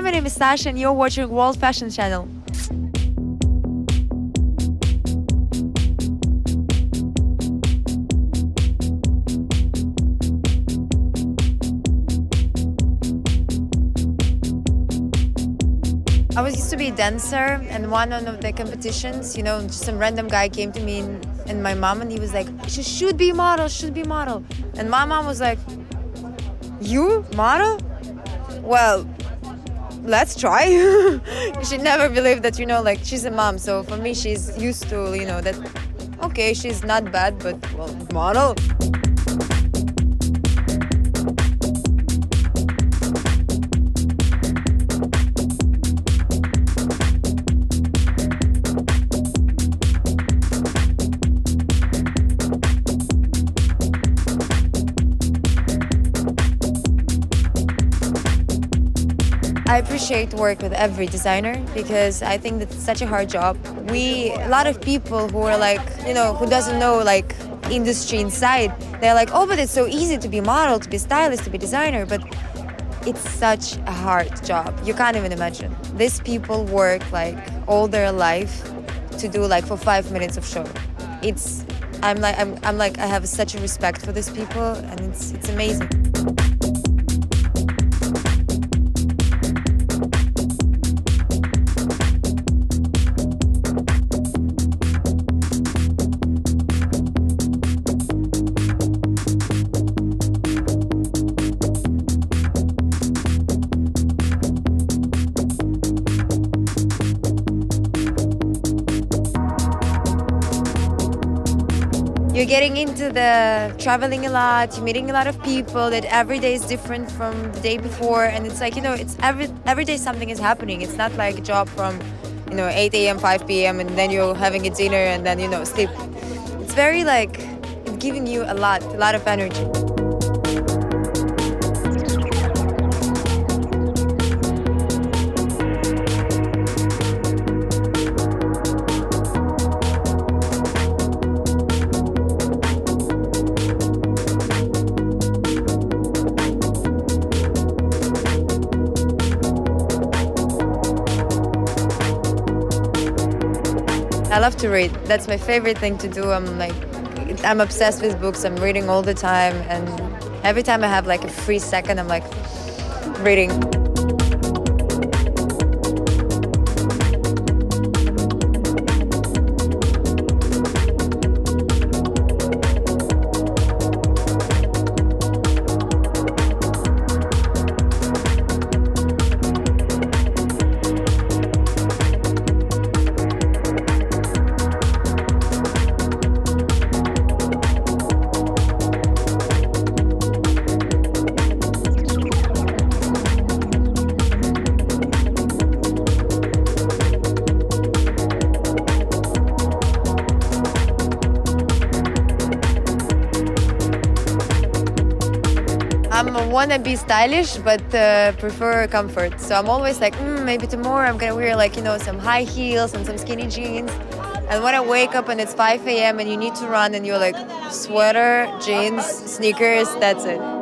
Hi, my name is Sasha and you're watching World Fashion Channel. I was used to be a dancer, and one of the competitions, you know, just some random guy came to me and my mom, and he was like, "She should be a model, should be a model." And my mom was like, "You? Model? Well, let's try." She never believed that, you know, like, she's a mom, so for me she's used to, you know, that, okay, she's not bad, but, well, model. I appreciate work with every designer because I think that's such a hard job. A lot of people who are like, you know, who doesn't know like industry inside, they're like, oh, but it's so easy to be model, to be stylist, to be designer, but it's such a hard job. You can't even imagine. These people work like all their life to do like for 5 minutes of show. I have such a respect for these people, and it's amazing. You're getting into the traveling a lot, you're meeting a lot of people, that every day is different from the day before, and it's like, you know, it's every day something is happening. It's not like a job from, you know, 8 a.m., 5 p.m., and then you're having a dinner and then, you know, sleep. It's very like, it's giving you a lot of energy. I love to read. That's my favorite thing to do. I'm obsessed with books. I'm reading all the time, and every time I have like a free second, I'm like reading. I wanna be stylish, but prefer comfort. So I'm always like, maybe tomorrow I'm gonna wear like, you know, some high heels and some skinny jeans. And when I wake up and it's 5 a.m. and you need to run and you're like, sweater, jeans, sneakers, that's it.